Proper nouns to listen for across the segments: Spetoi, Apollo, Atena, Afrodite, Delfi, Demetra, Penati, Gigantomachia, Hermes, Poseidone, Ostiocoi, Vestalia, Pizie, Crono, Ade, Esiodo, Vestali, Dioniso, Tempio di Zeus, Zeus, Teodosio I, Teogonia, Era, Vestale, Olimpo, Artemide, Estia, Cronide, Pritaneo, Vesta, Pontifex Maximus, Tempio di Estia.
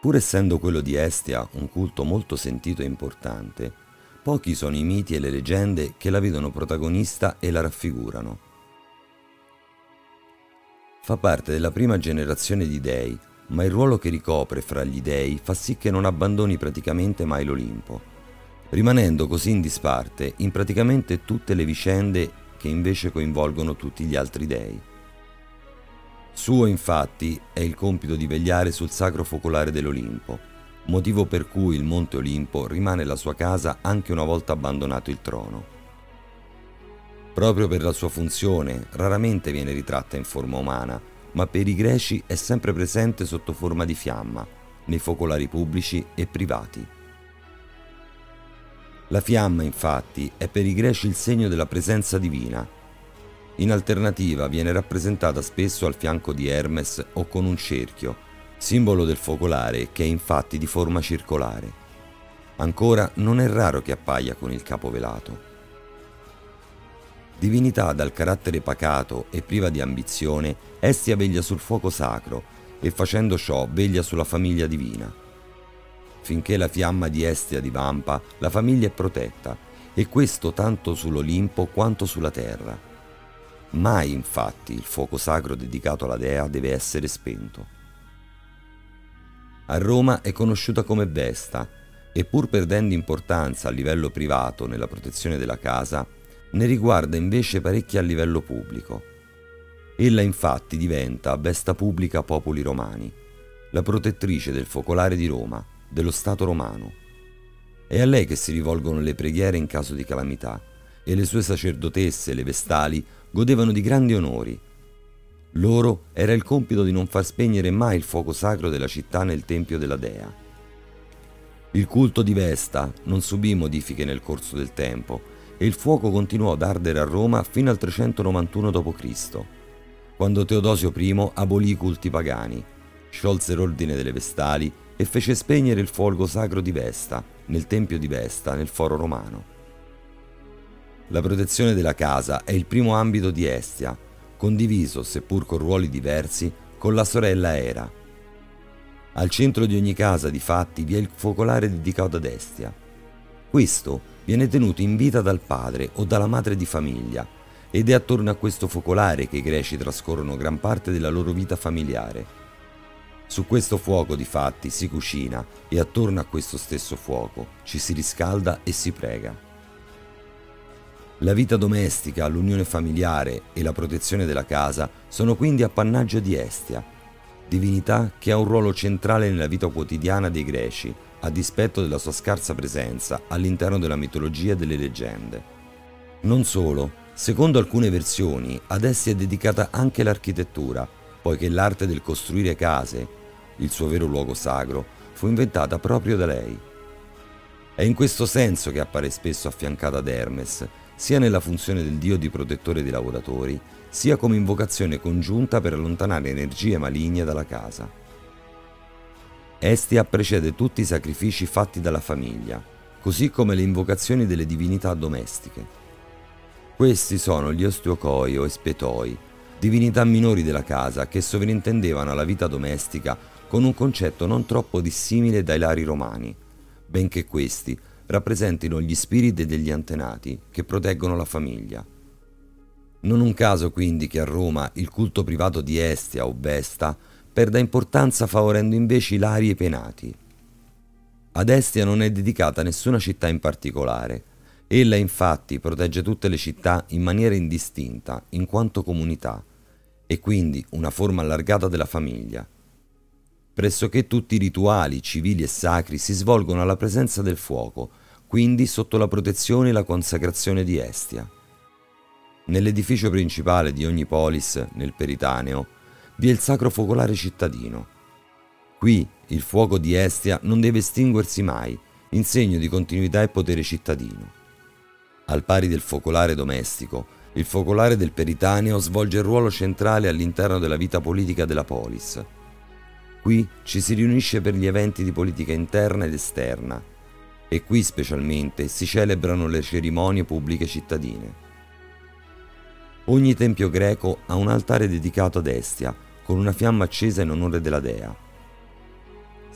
Pur essendo quello di Estia un culto molto sentito e importante, pochi sono i miti e le leggende che la vedono protagonista e la raffigurano. Fa parte della prima generazione di dei, ma il ruolo che ricopre fra gli dei fa sì che non abbandoni praticamente mai l'Olimpo, rimanendo così in disparte in praticamente tutte le vicende che invece coinvolgono tutti gli altri dei. Suo infatti è il compito di vegliare sul sacro focolare dell'Olimpo, motivo per cui il Monte Olimpo rimane la sua casa anche una volta abbandonato il trono. Proprio per la sua funzione raramente viene ritratta in forma umana, ma per i greci è sempre presente sotto forma di fiamma, nei focolari pubblici e privati. La fiamma infatti è per i greci il segno della presenza divina. In alternativa viene rappresentata spesso al fianco di Hermes o con un cerchio, simbolo del focolare che è infatti di forma circolare. Ancora non è raro che appaia con il capo velato. Divinità dal carattere pacato e priva di ambizione, Estia veglia sul fuoco sacro e facendo ciò veglia sulla famiglia divina. Finché la fiamma di Estia divampa, la famiglia è protetta, e questo tanto sull'Olimpo quanto sulla terra. Mai, infatti, il fuoco sacro dedicato alla dea deve essere spento. A Roma è conosciuta come Vesta e, pur perdendo importanza a livello privato nella protezione della casa, ne riguarda invece parecchia a livello pubblico. Ella, infatti, diventa Vesta Pubblica Popoli Romani, la protettrice del focolare di Roma, dello Stato romano. È a lei che si rivolgono le preghiere in caso di calamità e le sue sacerdotesse, le Vestali, godevano di grandi onori. Loro era il compito di non far spegnere mai il fuoco sacro della città nel tempio della dea. Il culto di Vesta non subì modifiche nel corso del tempo e il fuoco continuò ad ardere a Roma fino al 391 d.C., quando Teodosio I abolì i culti pagani, sciolse l'ordine delle Vestali e fece spegnere il fuoco sacro di Vesta nel tempio di Vesta nel Foro Romano. La protezione della casa è il primo ambito di Estia, condiviso, seppur con ruoli diversi, con la sorella Era. Al centro di ogni casa, difatti, vi è il focolare dedicato ad Estia. Questo viene tenuto in vita dal padre o dalla madre di famiglia, ed è attorno a questo focolare che i greci trascorrono gran parte della loro vita familiare. Su questo fuoco, difatti, si cucina e attorno a questo stesso fuoco ci si riscalda e si prega. La vita domestica, l'unione familiare e la protezione della casa sono quindi appannaggio di Estia, divinità che ha un ruolo centrale nella vita quotidiana dei greci, a dispetto della sua scarsa presenza all'interno della mitologia e delle leggende. Non solo, secondo alcune versioni, ad Estia è dedicata anche l'architettura, poiché l'arte del costruire case, il suo vero luogo sacro, fu inventata proprio da lei. È in questo senso che appare spesso affiancata ad Hermes, sia nella funzione del dio di protettore dei lavoratori, sia come invocazione congiunta per allontanare energie maligne dalla casa. Estia precede tutti i sacrifici fatti dalla famiglia, così come le invocazioni delle divinità domestiche. Questi sono gli Ostiocoi o Spetoi, divinità minori della casa che sovrintendevano alla vita domestica con un concetto non troppo dissimile dai Lari romani, benché questi rappresentino gli spiriti degli antenati che proteggono la famiglia. Non un caso quindi che a Roma il culto privato di Estia o Vesta perda importanza favorendo invece i Lari e i Penati. Ad Estia non è dedicata nessuna città in particolare, ella infatti protegge tutte le città in maniera indistinta in quanto comunità e quindi una forma allargata della famiglia. Pressoché tutti i rituali, civili e sacri si svolgono alla presenza del fuoco, quindi sotto la protezione e la consacrazione di Estia. Nell'edificio principale di ogni polis, nel Pritaneo, vi è il sacro focolare cittadino. Qui il fuoco di Estia non deve estinguersi mai, in segno di continuità e potere cittadino. Al pari del focolare domestico, il focolare del Pritaneo svolge il ruolo centrale all'interno della vita politica della polis. Qui ci si riunisce per gli eventi di politica interna ed esterna e qui specialmente si celebrano le cerimonie pubbliche cittadine. Ogni tempio greco ha un altare dedicato ad Estia con una fiamma accesa in onore della dea.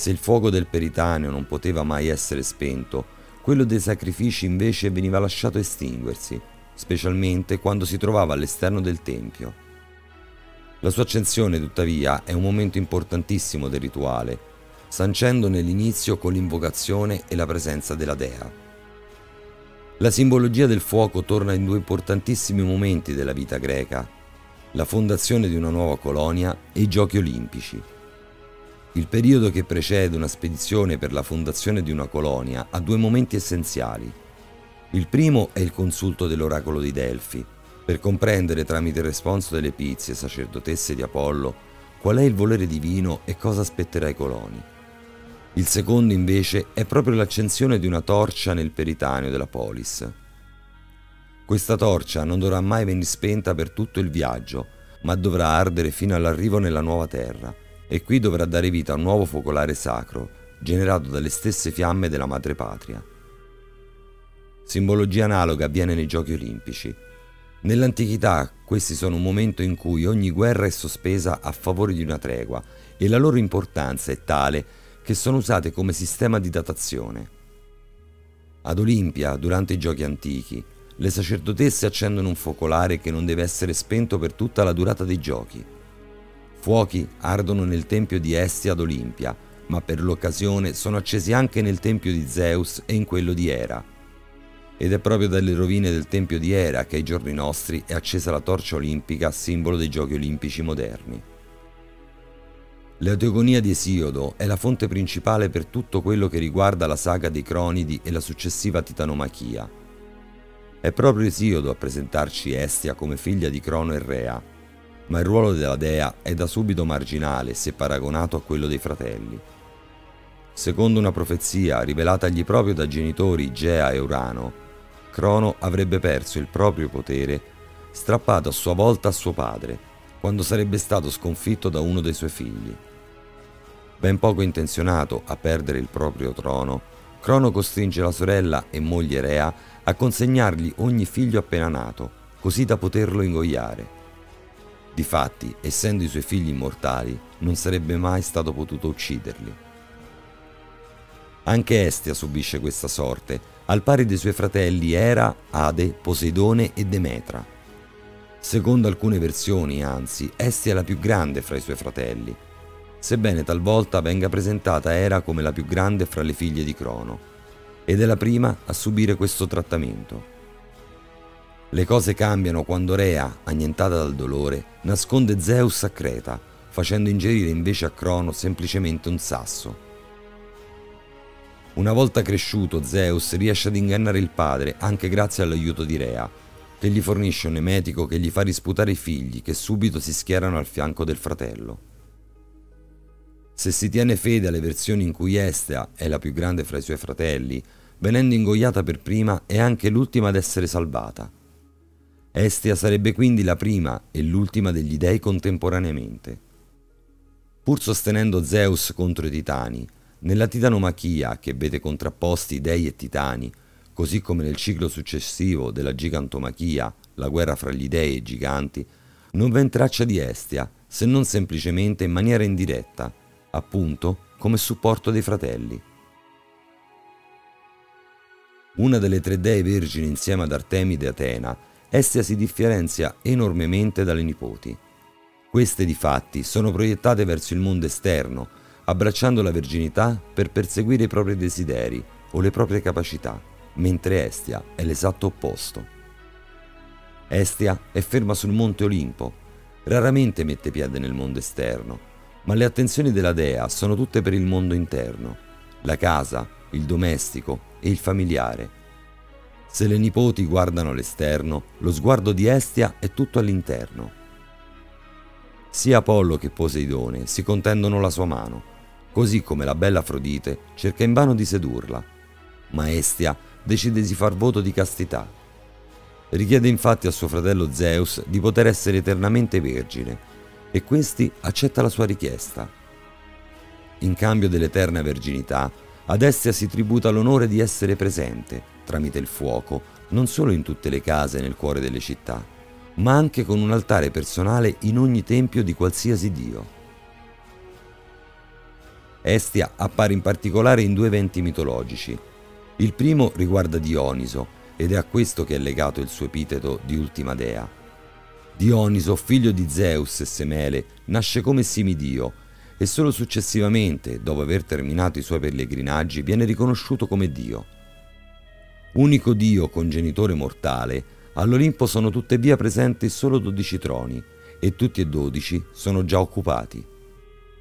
Se il fuoco del peritaneo non poteva mai essere spento, quello dei sacrifici invece veniva lasciato estinguersi, specialmente quando si trovava all'esterno del tempio. La sua accensione, tuttavia, è un momento importantissimo del rituale, sancendone l'inizio con l'invocazione e la presenza della dea. La simbologia del fuoco torna in due importantissimi momenti della vita greca, la fondazione di una nuova colonia e i giochi olimpici. Il periodo che precede una spedizione per la fondazione di una colonia ha due momenti essenziali. Il primo è il consulto dell'oracolo di Delfi, per comprendere tramite il responso delle Pizie, sacerdotesse di Apollo, qual è il volere divino e cosa spetterà ai coloni. Il secondo invece è proprio l'accensione di una torcia nel peritaneo della polis. Questa torcia non dovrà mai venire spenta per tutto il viaggio, ma dovrà ardere fino all'arrivo nella nuova terra, e qui dovrà dare vita a un nuovo focolare sacro, generato dalle stesse fiamme della madrepatria. Simbologia analoga avviene nei giochi olimpici. Nell'antichità questi sono un momento in cui ogni guerra è sospesa a favore di una tregua, e la loro importanza è tale che sono usate come sistema di datazione. Ad Olimpia, durante i giochi antichi, le sacerdotesse accendono un focolare che non deve essere spento per tutta la durata dei giochi. Fuochi ardono nel Tempio di Estia ad Olimpia, ma per l'occasione sono accesi anche nel Tempio di Zeus e in quello di Era. Ed è proprio dalle rovine del Tempio di Era che ai giorni nostri è accesa la torcia olimpica, simbolo dei giochi olimpici moderni. La Teogonia di Esiodo è la fonte principale per tutto quello che riguarda la saga dei Cronidi e la successiva Titanomachia. È proprio Esiodo a presentarci Estia come figlia di Crono e Rea, ma il ruolo della dea è da subito marginale se paragonato a quello dei fratelli. Secondo una profezia rivelatagli proprio da genitori Gea e Urano, Crono avrebbe perso il proprio potere, strappato a sua volta a suo padre, quando sarebbe stato sconfitto da uno dei suoi figli. Ben poco intenzionato a perdere il proprio trono, Crono costringe la sorella e moglie Rea a consegnargli ogni figlio appena nato, così da poterlo ingoiare. Difatti, essendo i suoi figli immortali, non sarebbe mai stato potuto ucciderli. Anche Estia subisce questa sorte, al pari dei suoi fratelli Era, Ade, Poseidone e Demetra. Secondo alcune versioni, anzi, Estia è la più grande fra i suoi fratelli, sebbene talvolta venga presentata Era come la più grande fra le figlie di Crono, ed è la prima a subire questo trattamento. Le cose cambiano quando Rea, annientata dal dolore, nasconde Zeus a Creta, facendo ingerire invece a Crono semplicemente un sasso. Una volta cresciuto, Zeus riesce ad ingannare il padre anche grazie all'aiuto di Rea, che gli fornisce un nemetico che gli fa risputare i figli, che subito si schierano al fianco del fratello. Se si tiene fede alle versioni in cui Estia è la più grande fra i suoi fratelli, venendo ingoiata per prima è anche l'ultima ad essere salvata. Estia sarebbe quindi la prima e l'ultima degli dei contemporaneamente. Pur sostenendo Zeus contro i titani, nella Titanomachia, che vede contrapposti dei e titani, così come nel ciclo successivo della Gigantomachia, la guerra fra gli dei e i giganti, non v'è traccia di Estia, se non semplicemente in maniera indiretta, appunto come supporto dei fratelli. Una delle tre dee vergini insieme ad Artemide e Atena, Estia si differenzia enormemente dalle nipoti. Queste difatti sono proiettate verso il mondo esterno, abbracciando la verginità per perseguire i propri desideri o le proprie capacità, mentre Estia è l'esatto opposto. Estia è ferma sul monte Olimpo, raramente mette piede nel mondo esterno, ma le attenzioni della dea sono tutte per il mondo interno, la casa, il domestico e il familiare. Se le nipoti guardano l'esterno, lo sguardo di Estia è tutto all'interno. Sia Apollo che Poseidone si contendono la sua mano, così come la bella Afrodite cerca invano di sedurla, ma Estia decide di far voto di castità. Richiede infatti a suo fratello Zeus di poter essere eternamente vergine, e questi accetta la sua richiesta. In cambio dell'eterna verginità, ad Estia si tributa l'onore di essere presente, tramite il fuoco, non solo in tutte le case e nel cuore delle città, ma anche con un altare personale in ogni tempio di qualsiasi dio. Estia appare in particolare in due eventi mitologici. Il primo riguarda Dioniso, ed è a questo che è legato il suo epiteto di ultima dea. Dioniso, figlio di Zeus e Semele, nasce come semidio e solo successivamente, dopo aver terminato i suoi pellegrinaggi, viene riconosciuto come dio. Unico dio congenitore mortale, all'Olimpo sono tuttavia presenti solo 12 troni e tutti e 12 sono già occupati.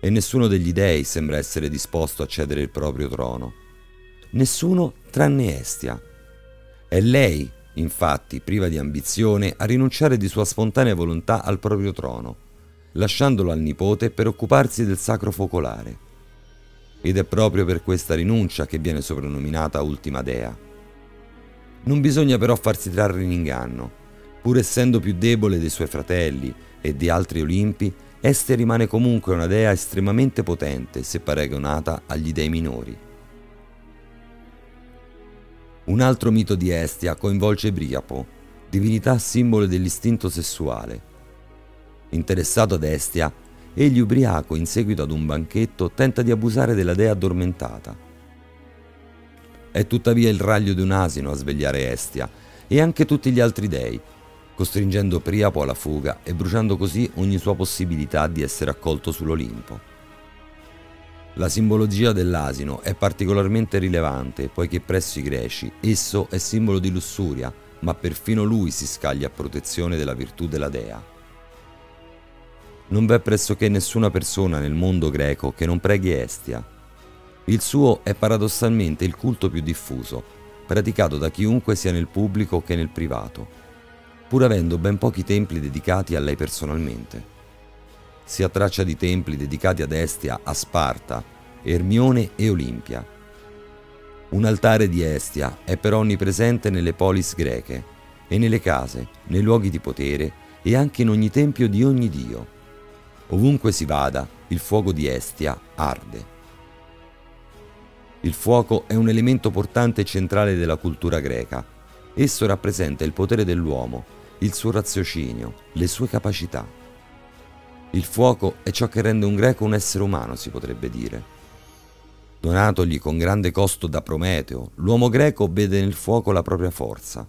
E nessuno degli dei sembra essere disposto a cedere il proprio trono. Nessuno tranne Estia. È lei, infatti, priva di ambizione, a rinunciare di sua spontanea volontà al proprio trono, lasciandolo al nipote per occuparsi del sacro focolare. Ed è proprio per questa rinuncia che viene soprannominata Ultima Dea. Non bisogna però farsi trarre in inganno. Pur essendo più debole dei suoi fratelli e di altri Olimpi, Estia rimane comunque una dea estremamente potente se paragonata agli dei minori. Un altro mito di Estia coinvolge Priapo, divinità simbolo dell'istinto sessuale. Interessato ad Estia, egli ubriaco in seguito ad un banchetto tenta di abusare della dea addormentata. È tuttavia il raglio di un asino a svegliare Estia e anche tutti gli altri dei, costringendo Priapo alla fuga e bruciando così ogni sua possibilità di essere accolto sull'Olimpo. La simbologia dell'asino è particolarmente rilevante, poiché presso i greci esso è simbolo di lussuria, ma perfino lui si scaglia a protezione della virtù della dea. Non v'è pressoché nessuna persona nel mondo greco che non preghi Estia. Il suo è paradossalmente il culto più diffuso, praticato da chiunque sia nel pubblico che nel privato, pur avendo ben pochi templi dedicati a lei personalmente. Si ha traccia di templi dedicati ad Estia a Sparta, Ermione e Olimpia. Un altare di Estia è però onnipresente nelle polis greche e nelle case, nei luoghi di potere e anche in ogni tempio di ogni dio. Ovunque si vada, il fuoco di Estia arde. Il fuoco è un elemento portante e centrale della cultura greca. Esso rappresenta il potere dell'uomo, il suo raziocinio, le sue capacità. Il fuoco è ciò che rende un greco un essere umano, si potrebbe dire. Donatogli con grande costo da Prometeo, l'uomo greco vede nel fuoco la propria forza.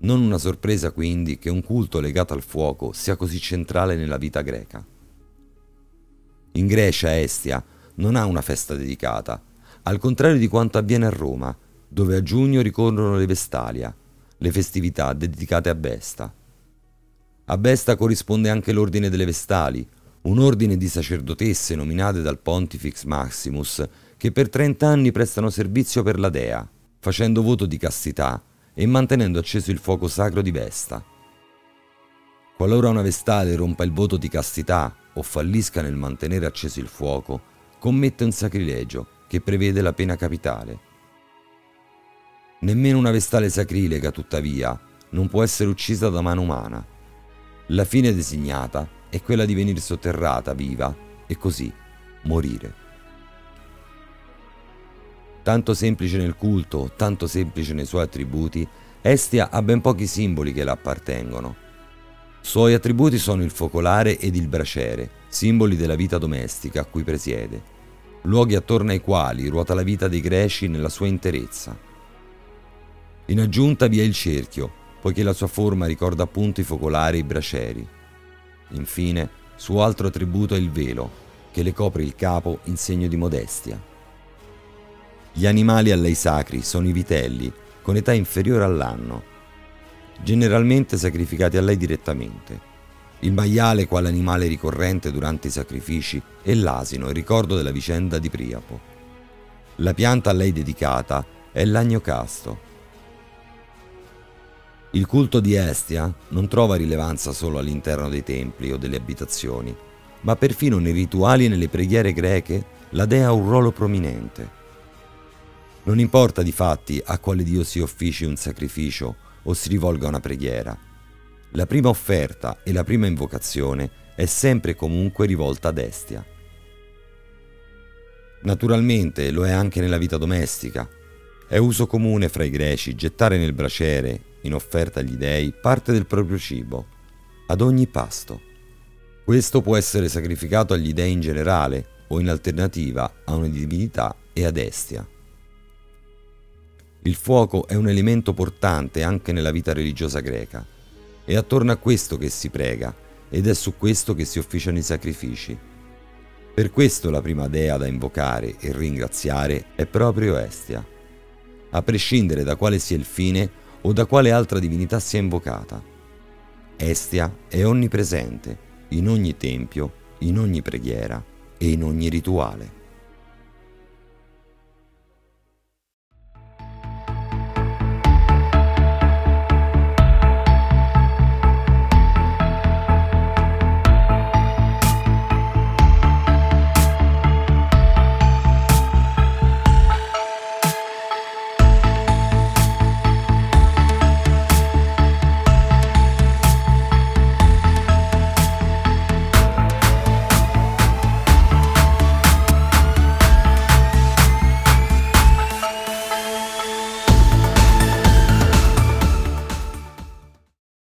Non una sorpresa quindi che un culto legato al fuoco sia così centrale nella vita greca. In Grecia Estia non ha una festa dedicata, al contrario di quanto avviene a Roma, dove a giugno ricorrono le Vestalia, le festività dedicate a Vesta. A Vesta corrisponde anche l'ordine delle Vestali, un ordine di sacerdotesse nominate dal Pontifex Maximus che per 30 anni prestano servizio per la dea, facendo voto di castità e mantenendo acceso il fuoco sacro di Vesta. Qualora una Vestale rompa il voto di castità o fallisca nel mantenere acceso il fuoco, commette un sacrilegio che prevede la pena capitale. Nemmeno una Vestale sacrilega, tuttavia, non può essere uccisa da mano umana. La fine designata è quella di venire sotterrata viva e così morire. Tanto semplice nel culto, tanto semplice nei suoi attributi, Estia ha ben pochi simboli che la appartengono. Suoi attributi sono il focolare ed il braciere, simboli della vita domestica a cui presiede, luoghi attorno ai quali ruota la vita dei greci nella sua interezza. In aggiunta vi è il cerchio, poiché la sua forma ricorda appunto i focolari e i bracieri. Infine, suo altro attributo è il velo, che le copre il capo in segno di modestia. Gli animali a lei sacri sono i vitelli, con età inferiore all'anno, generalmente sacrificati a lei direttamente. Il maiale quale animale ricorrente durante i sacrifici e l'asino, il ricordo della vicenda di Priapo. La pianta a lei dedicata è l'agno casto. Il culto di Estia non trova rilevanza solo all'interno dei templi o delle abitazioni, ma perfino nei rituali e nelle preghiere greche la dea ha un ruolo prominente. Non importa difatti a quale dio si offici un sacrificio o si rivolga una preghiera. La prima offerta e la prima invocazione è sempre e comunque rivolta ad Estia. Naturalmente lo è anche nella vita domestica. È uso comune fra i greci gettare nel braciere in offerta agli dei parte del proprio cibo, ad ogni pasto. Questo può essere sacrificato agli dei in generale, o in alternativa a una divinità e ad Estia. Il fuoco è un elemento portante anche nella vita religiosa greca. È attorno a questo che si prega ed è su questo che si officiano i sacrifici. Per questo la prima dea da invocare e ringraziare è proprio Estia, a prescindere da quale sia il fine o da quale altra divinità sia invocata. Estia è onnipresente, in ogni tempio, in ogni preghiera e in ogni rituale.